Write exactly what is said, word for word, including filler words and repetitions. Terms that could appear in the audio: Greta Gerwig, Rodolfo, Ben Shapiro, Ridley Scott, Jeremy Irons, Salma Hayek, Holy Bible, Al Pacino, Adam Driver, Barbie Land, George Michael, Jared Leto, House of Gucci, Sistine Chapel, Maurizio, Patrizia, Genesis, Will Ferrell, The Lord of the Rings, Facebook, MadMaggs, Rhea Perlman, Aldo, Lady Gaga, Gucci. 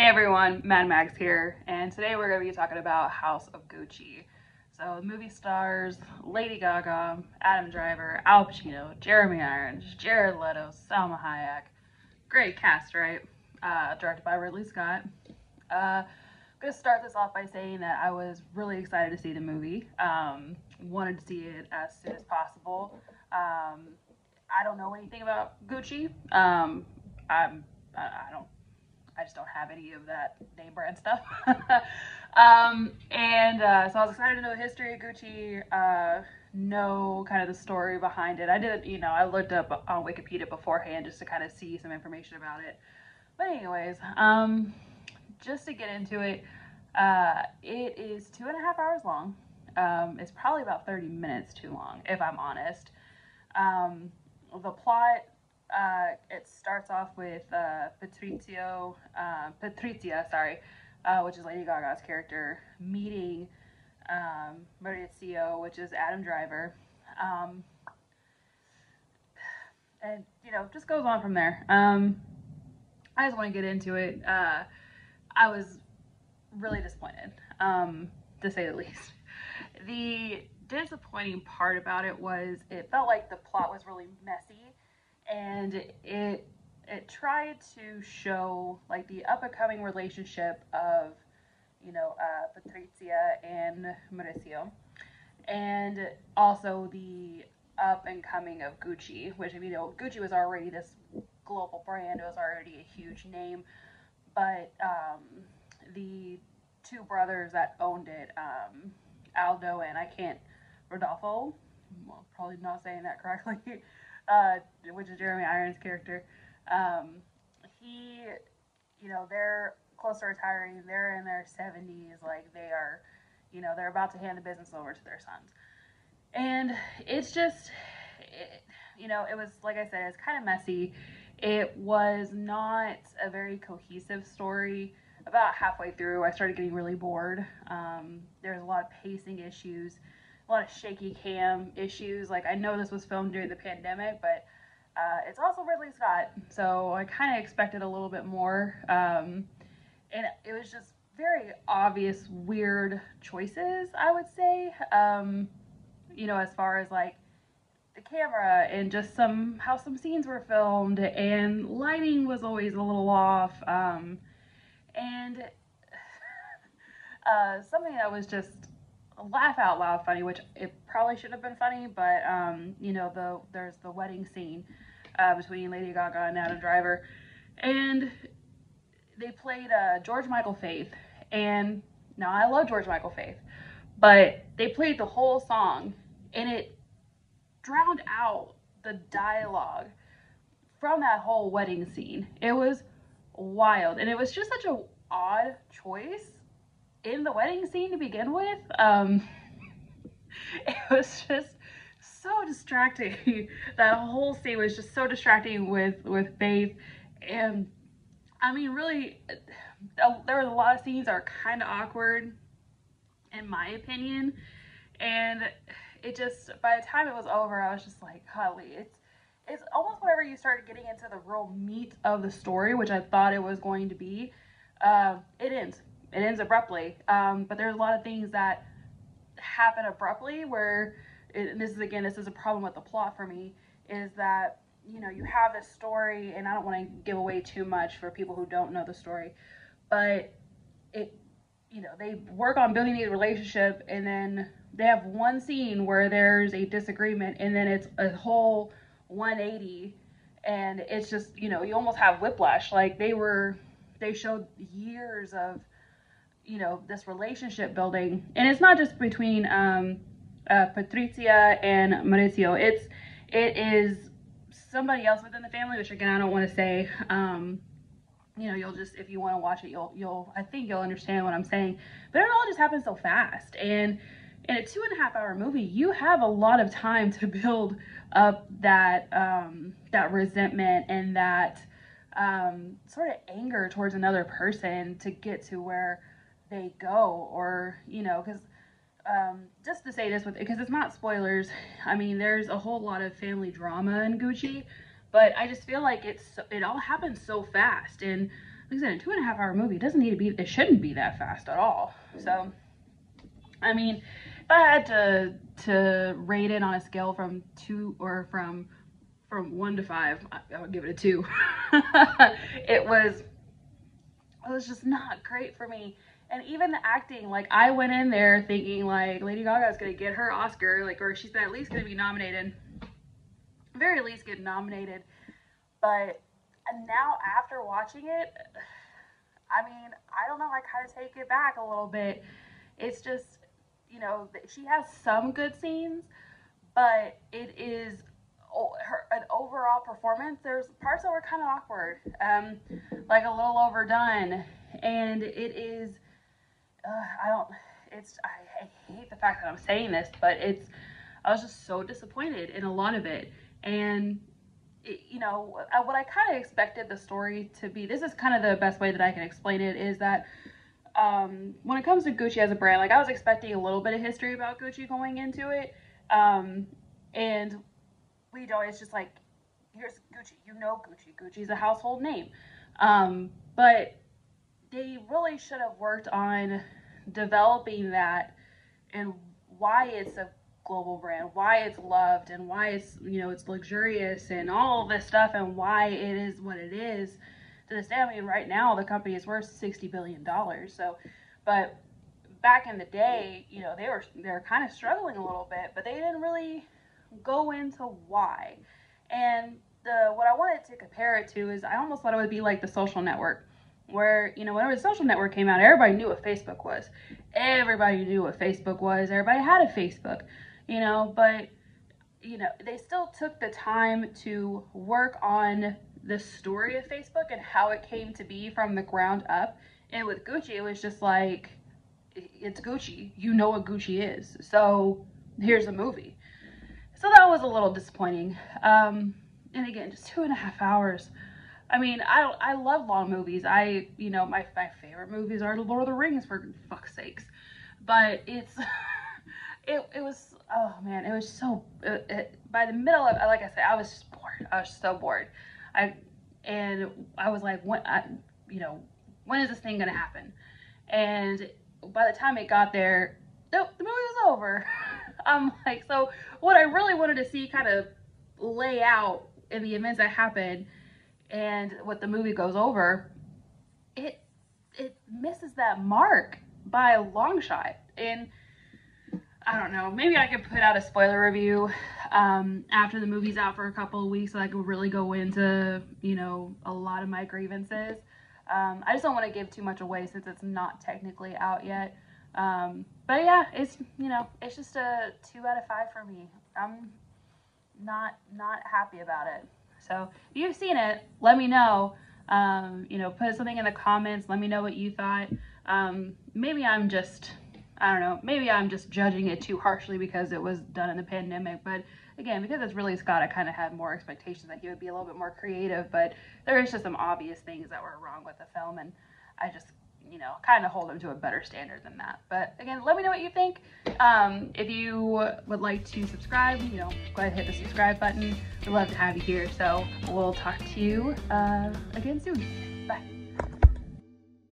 Hey everyone, MadMaggs here, and today we're going to be talking about House of Gucci. So the movie stars Lady Gaga, Adam Driver, Al Pacino, Jeremy Irons, Jared Leto, Salma Hayek. Great cast, right? Uh, directed by Ridley Scott. Uh, I'm going to start this off by saying that I was really excited to see the movie. Um, wanted to see it as soon as possible. Um, I don't know anything about Gucci. Um, I'm, I, I don't I just don't have any of that name brand stuff. um, and uh, so I was excited to know the history of Gucci, uh, know kind of the story behind it. I did, you know, I looked up on Wikipedia beforehand just to kind of see some information about it. But anyways, um, just to get into it, uh, it is two and a half hours long. Um, it's probably about thirty minutes too long, if I'm honest. Um, the plot... Uh, it starts off with uh, Patrizio, uh, Patrizia, sorry, uh, which is Lady Gaga's character, meeting um, Maurizio, which is Adam Driver, um, and you know, just goes on from there. Um, I just want to get into it. Uh, I was really disappointed, um, to say the least. The disappointing part about it was it felt like the plot was really messy. And it it tried to show like the up and coming relationship of, you know, uh, Patrizia and Maurizio, and also the up and coming of Gucci, which, you know, Gucci was already this global brand. It was already a huge name, but um, the two brothers that owned it, um, Aldo and I can't Rodolfo, well, probably not saying that correctly. Uh, which is Jeremy Irons' character. Um, he, you know, they're close to retiring. They're in their seventies. Like, they are, you know, they're about to hand the business over to their sons. And it's just, it, you know, it was, like I said, it's kind of messy. It was not a very cohesive story. About halfway through, I started getting really bored. Um, there's a lot of pacing issues. A lot of shaky cam issues. Like, I know this was filmed during the pandemic, but uh, it's also Ridley Scott, so I kind of expected a little bit more. Um, and it was just very obvious, weird choices, I would say. Um, you know, as far as like the camera and just some how some scenes were filmed, and lighting was always a little off. Um, and uh, something that was just laugh out loud funny, which it probably should have been funny, but um you know, the there's the wedding scene uh between Lady Gaga and Adam Driver, and they played uh George Michael Faith, and now I love George Michael Faith, but they played the whole song and it drowned out the dialogue from that whole wedding scene. It was wild, and it was just such an odd choice in the wedding scene to begin with. Um, it was just so distracting. That whole scene was just so distracting with, with Faith. And I mean, really, there was a lot of scenes that are kind of awkward, in my opinion. And it just, by the time it was over, I was just like, golly, it's, it's almost whenever you started getting into the real meat of the story, which I thought it was going to be, uh, it ends. It ends abruptly, um, but there's a lot of things that happen abruptly where, it, and this is, again, this is a problem with the plot for me, is that, you know, you have this story, and I don't want to give away too much for people who don't know the story, but it, you know, they work on building a relationship, and then they have one scene where there's a disagreement, and then it's a whole one eighty, and it's just, you know, you almost have whiplash. Like, they were, they showed years of, you know, this relationship building, and it's not just between um, uh, Patrizia and Maurizio. It's it is somebody else within the family, which again I don't want to say. Um, you know, you'll just, if you want to watch it, you'll you'll I think you'll understand what I'm saying. But it all just happens so fast, and in a two and a half hour movie, you have a lot of time to build up that um, that resentment and that um, sort of anger towards another person to get to where they go, or, you know, because um, just to say this, with because it's not spoilers, I mean, there's a whole lot of family drama in Gucci, but I just feel like it's, it all happens so fast, and like I said, a two and a half hour movie, it doesn't need to be, it shouldn't be that fast at all. So, I mean, if I had to, to rate it on a scale from two or from, from one to five, I, I would give it a two. It was, it was just not great for me. And even the acting, like I went in there thinking like Lady Gaga is going to get her Oscar, like, or she's at least going to be nominated, very least get nominated. But and now after watching it, I mean, I don't know, I kind of take it back a little bit. It's just, you know, she has some good scenes, but it is her, an overall performance. There's parts that were kind of awkward, um, like a little overdone. And it is, uh, I don't, it's, I, I hate the fact that I'm saying this, but it's, I was just so disappointed in a lot of it. And it, you know, what I kind of expected the story to be, this is kind of the best way that I can explain it, is that um, when it comes to Gucci as a brand, like I was expecting a little bit of history about Gucci going into it. Um, and we don't, it's just like, here's Gucci, you know Gucci, Gucci's a household name. Um, but they really should have worked on developing that and why it's a global brand, why it's loved and why it's, you know, it's luxurious and all this stuff and why it is what it is to this day. I mean, right now the company is worth sixty billion dollars. So, but back in the day, you know, they were, they were kind of struggling a little bit, but they didn't really go into why. And the, what I wanted to compare it to is I almost thought it would be like The Social Network, where, you know, whenever The Social Network came out, everybody knew what Facebook was. Everybody knew what Facebook was. Everybody had a Facebook, you know, but, you know, they still took the time to work on the story of Facebook and how it came to be from the ground up. And with Gucci, it was just like, it's Gucci. You know what Gucci is. So here's a movie. So that was a little disappointing. Um, and again, just two and a half hours. I mean, I, I love long movies. I, you know, my, my favorite movies are The Lord of the Rings, for fuck's sakes. But it's, it, it was, oh man, it was so, it, it, by the middle of, like I said, I was just bored. I was so bored. I, and I was like, when, I, you know, when is this thing going to happen? And by the time it got there, nope, the movie was over. I'm like, so what I really wanted to see kind of lay out in the events that happened and what the movie goes over, it it misses that mark by a long shot. And I don't know, maybe I could put out a spoiler review um, after the movie's out for a couple of weeks so I can really go into, you know, a lot of my grievances. Um, I just don't want to give too much away since it's not technically out yet. Um, but yeah, it's, you know, it's just a two out of five for me. I'm not, not happy about it. So if you've seen it, let me know, um, you know, put something in the comments. Let me know what you thought. Um, maybe I'm just, I don't know, maybe I'm just judging it too harshly because it was done in the pandemic. But again, because it's Ridley Scott, I kind of had more expectations that he would be a little bit more creative, but there is just some obvious things that were wrong with the film. And I just, you know, kind of hold them to a better standard than that. But again, let me know what you think. Um, if you would like to subscribe, you know, go ahead and hit the subscribe button. We'd love to have you here. So we'll talk to you uh, again soon. Bye.